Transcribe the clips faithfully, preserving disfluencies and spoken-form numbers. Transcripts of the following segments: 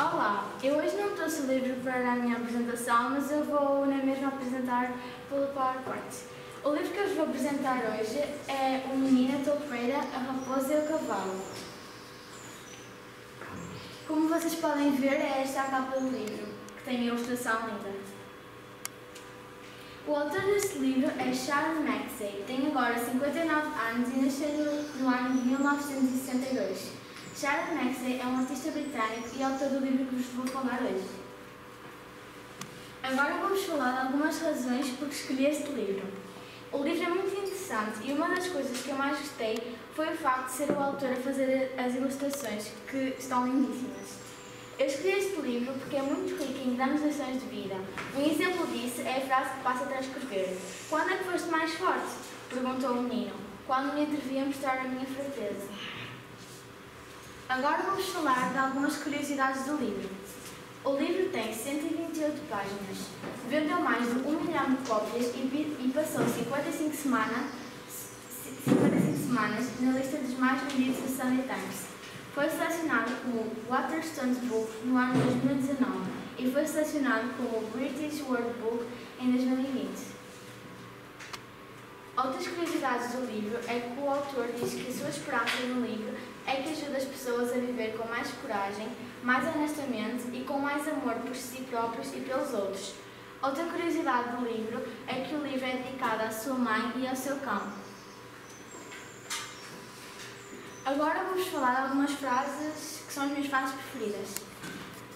Olá, eu hoje não trouxe o livro para a minha apresentação, mas eu vou na mesma apresentar pelo PowerPoint. O livro que eu vos vou apresentar hoje é O Menino, a Toupeira, a Raposa e o Cavalo. Como vocês podem ver, é esta a capa do livro, que tem a ilustração linda. O autor deste livro é Charles Maxey, tem agora cinquenta e nove anos e nasceu no ano de mil novecentos e sessenta e dois. Jared Maxey é um artista britânico e autor do livro que vos vou falar hoje. Agora vamos falar de algumas razões por que escolhi este livro. O livro é muito interessante e uma das coisas que eu mais gostei foi o facto de ser o autor a fazer as ilustrações, que estão lindíssimas. Eu escolhi este livro porque é muito rico em grandes lições de vida. Um exemplo disso é a frase que passa a transcrever. Quando é que foste mais forte? Perguntou o menino. Quando me atrevi a mostrar a minha fraqueza. Agora vamos falar de algumas curiosidades do livro. O livro tem cento e vinte e oito páginas, vendeu mais de um milhão de cópias e passou cinquenta e cinco semanas, cinquenta e cinco semanas na lista dos mais vendidos do Sunday Times. Foi selecionado como Waterstones Book no ano dois mil e dezanove e foi selecionado como British World Book em dois mil e vinte. Outras curiosidades do livro é que o autor diz que a sua esperança no livro é que ajuda as pessoas a viver com mais coragem, mais honestamente e com mais amor por si próprios e pelos outros. Outra curiosidade do livro é que o livro é dedicado à sua mãe e ao seu cão. Agora vamos falar de algumas frases que são as minhas frases preferidas.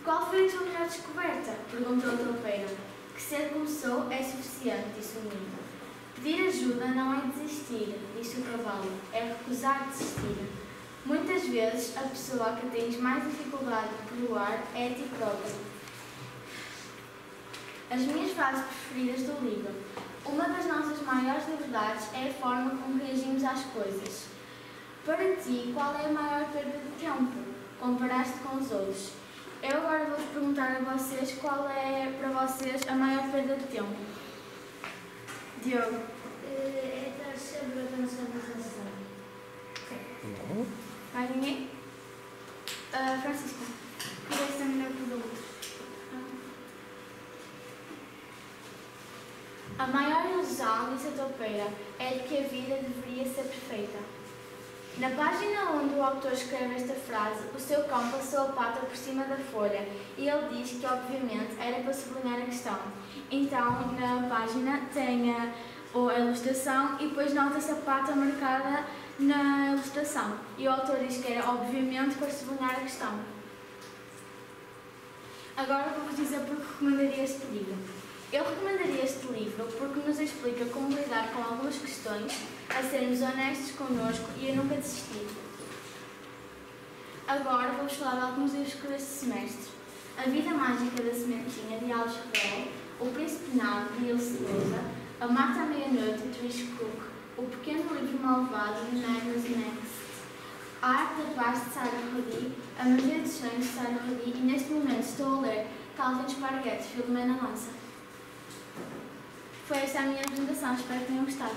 Qual foi a sua melhor descoberta? Perguntou o toupeiro. Que ser começou é suficiente, disse o menino. Pedir ajuda não é desistir, disse o cavalo, é recusar desistir. Muitas vezes, a pessoa que tens mais dificuldade de perdoar é a ti próprio. As minhas frases preferidas do livro. Uma das nossas maiores liberdades é a forma como reagimos às coisas. Para ti, qual é a maior perda de tempo? Comparaste com os outros. Eu agora vou-vos perguntar a vocês qual é, para vocês, a maior perda de tempo. Diogo. É estar sempre a dançar na razão. Ok. Mais ninguém? Uh, Francisco. Qual é que é melhor que os outros? A maior ilusão, disse a toupeira, é de que a vida deveria ser perfeita. Na página onde o autor escreve esta frase, o seu cão passou a pata por cima da folha e ele diz que, obviamente, era para sublinhar a questão. Então, na página tem a, a ilustração e depois nota-se a pata marcada na ilustração. E o autor diz que era, obviamente, para sublinhar a questão. Agora vou-vos dizer porque recomendaria este livro. Eu recomendaria este livro porque nos explica como lidar com algumas questões, a sermos honestos connosco e a nunca desistir. Agora vou-vos falar de alguns livros que li este semestre. A Vida Mágica da Sementinha, de Alex Revel, O Príncipe Nado, de Ilse, A Mata à Meia-Noite, de Trish Cook, O Pequeno Livro Malvado, de Neymar, A Arte da Paz, de Sarah Rudi, A Magia dos Sonhos, de Sarah Rudi, e neste momento estou a ler Calvin Spargett, Filomena Nossa. Foi esta a minha apresentação, espero que tenham gostado.